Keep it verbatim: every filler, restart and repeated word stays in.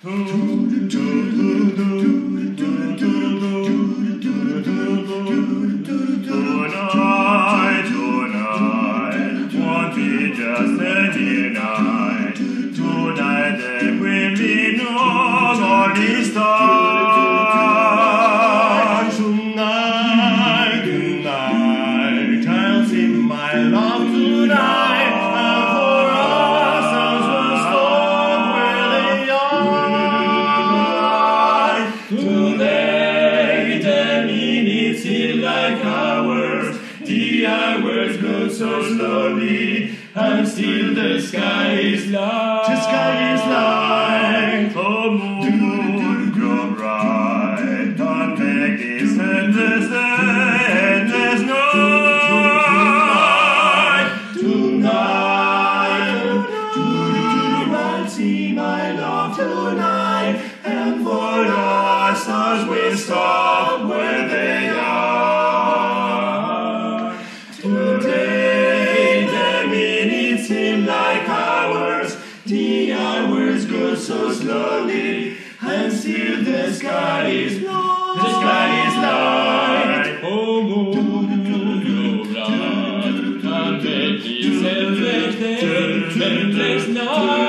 Tonight, tonight, won't be just any night. Tonight there will be no more distance. Tonight, tonight, I'll sing my love tonight. Like hours, the hours go so slowly, and still the sky is light. The sky is light. Oh, moon, grow bright. Don't take this endless endless night. Tonight, tonight, I'll see my love tonight, and for the stars will stop where they are. The hours go so slowly, and still the sky is light. The sky is light. Oh, moon, glow bright. Can't get this endless, endless night.